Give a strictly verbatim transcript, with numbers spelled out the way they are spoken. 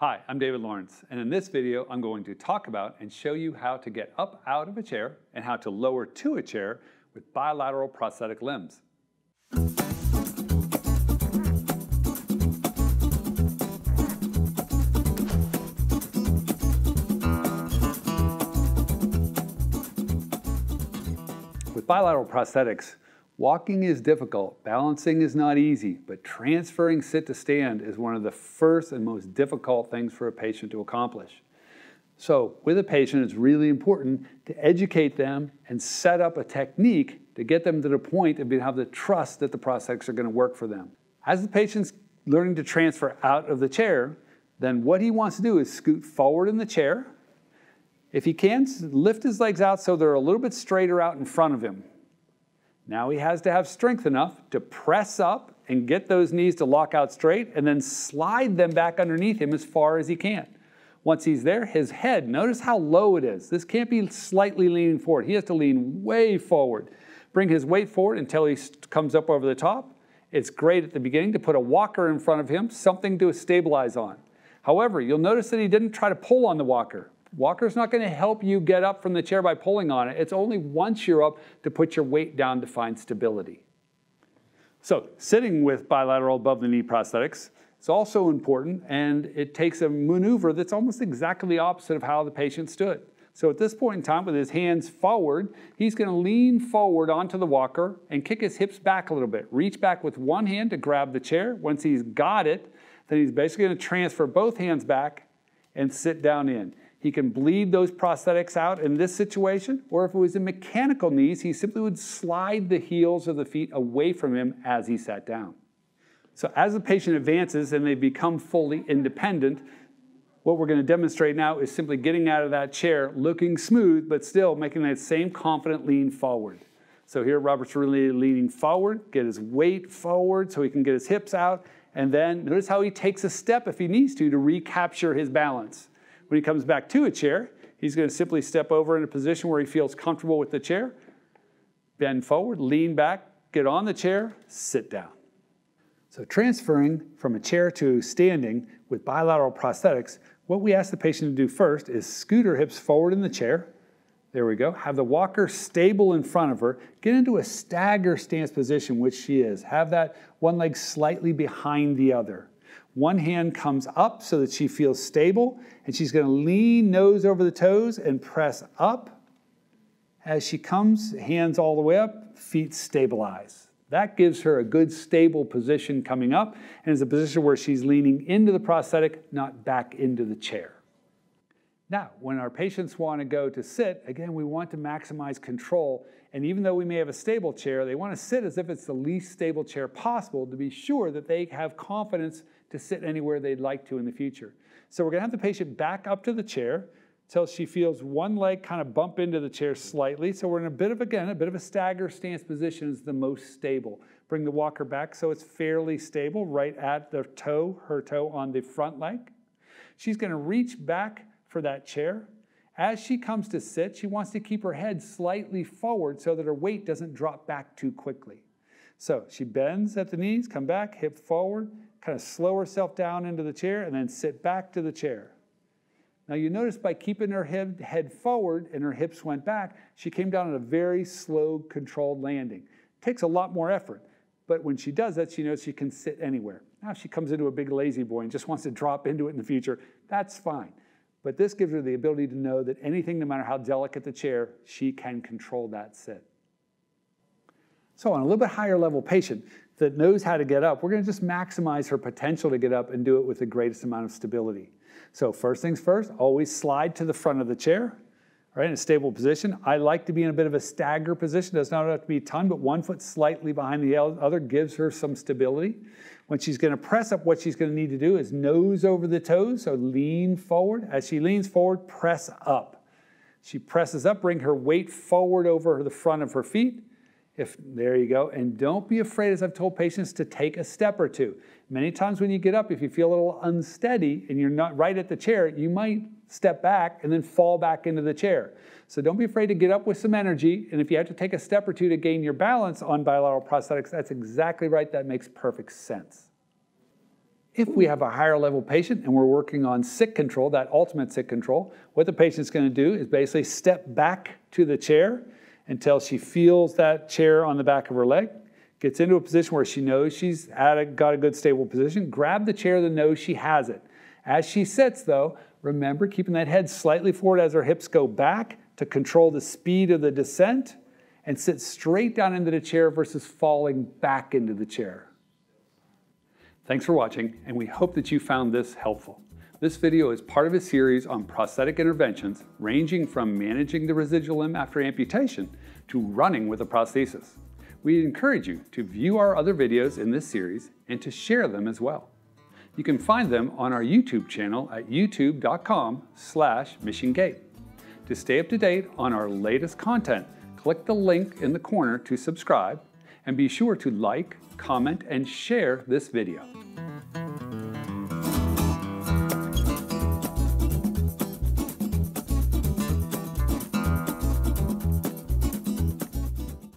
Hi, I'm David Lawrence, and in this video I'm going to talk about and show you how to get up out of a chair and how to lower to a chair with bilateral prosthetic limbs. With bilateral prosthetics, walking is difficult, balancing is not easy, but transferring sit to stand is one of the first and most difficult things for a patient to accomplish. So with a patient, it's really important to educate them and set up a technique to get them to the point and have the trust that the prosthetics are going to work for them. As the patient's learning to transfer out of the chair, then what he wants to do is scoot forward in the chair. If he can, lift his legs out so they're a little bit straighter out in front of him. Now he has to have strength enough to press up and get those knees to lock out straight and then slide them back underneath him as far as he can. Once he's there, his head, notice how low it is. This can't be slightly leaning forward. He has to lean way forward. Bring his weight forward until he comes up over the top. It's great at the beginning to put a walker in front of him, something to stabilize on. However, you'll notice that he didn't try to pull on the walker. Walker's not going to help you get up from the chair by pulling on it. It's only once you're up to put your weight down to find stability. So sitting with bilateral above-the-knee prosthetics is also important, and it takes a maneuver that's almost exactly opposite of how the patient stood. So at this point in time, with his hands forward, he's going to lean forward onto the walker and kick his hips back a little bit. Reach back with one hand to grab the chair. Once he's got it, then he's basically going to transfer both hands back and sit down in. He can bleed those prosthetics out in this situation, or if it was in mechanical knees, he simply would slide the heels of the feet away from him as he sat down. So as the patient advances and they become fully independent, what we're going to demonstrate now is simply getting out of that chair, looking smooth, but still making that same confident lean forward. So here Robert's really leaning forward, get his weight forward so he can get his hips out, and then notice how he takes a step if he needs to to recapture his balance. When he comes back to a chair, he's going to simply step over in a position where he feels comfortable with the chair, bend forward, lean back, get on the chair, sit down. So transferring from a chair to standing with bilateral prosthetics, what we ask the patient to do first is scoot her hips forward in the chair. There we go. Have the walker stable in front of her. Get into a stagger stance position, which she is. Have that one leg slightly behind the other. One hand comes up so that she feels stable, and she's going to lean nose over the toes and press up. As she comes, hands all the way up, feet stabilize. That gives her a good stable position coming up, and is a position where she's leaning into the prosthetic, not back into the chair. Now, when our patients want to go to sit, again, we want to maximize control. And even though we may have a stable chair, they want to sit as if it's the least stable chair possible to be sure that they have confidence to sit anywhere they'd like to in the future. So we're going to have the patient back up to the chair until she feels one leg kind of bump into the chair slightly. So we're in a bit of, again, a bit of a stagger stance position is the most stable. Bring the walker back so it's fairly stable right at the toe, her toe on the front leg. She's going to reach back for that chair. As she comes to sit, she wants to keep her head slightly forward so that her weight doesn't drop back too quickly. So she bends at the knees, come back, hip forward, kind of slow herself down into the chair, and then sit back to the chair. Now you notice by keeping her head, head forward and her hips went back, she came down at a very slow, controlled landing. It takes a lot more effort, but when she does that, she knows she can sit anywhere. Now if she comes into a big lazy boy and just wants to drop into it in the future, that's fine. But this gives her the ability to know that anything, no matter how delicate the chair, she can control that sit. So on a little bit higher level patient that knows how to get up, we're going to just maximize her potential to get up and do it with the greatest amount of stability. So first things first, always slide to the front of the chair, right, in a stable position. I like to be in a bit of a stagger position. It does not have to be a ton, but one foot slightly behind the other gives her some stability. When she's going to press up, what she's going to need to do is nose over the toes, so lean forward. As she leans forward, press up. She presses up, bring her weight forward over the front of her feet. If, there you go. And don't be afraid, as I've told patients, to take a step or two. Many times when you get up, if you feel a little unsteady and you're not right at the chair, you might step back and then fall back into the chair. So don't be afraid to get up with some energy. And if you have to take a step or two to gain your balance on bilateral prosthetics, that's exactly right. That makes perfect sense. If we have a higher level patient and we're working on sick control, that ultimate sick control, what the patient's going to do is basically step back to the chair until she feels that chair on the back of her leg, gets into a position where she knows she's at a, got a good stable position, grab the chair that knows she has it. As she sits though, remember keeping that head slightly forward as her hips go back to control the speed of the descent, and sit straight down into the chair versus falling back into the chair. Thanks for watching, and we hope that you found this helpful. This video is part of a series on prosthetic interventions ranging from managing the residual limb after amputation to running with a prosthesis. We encourage you to view our other videos in this series and to share them as well. You can find them on our YouTube channel at youtube dot com slash mission gait. To stay up to date on our latest content, click the link in the corner to subscribe, and be sure to like, comment, and share this video.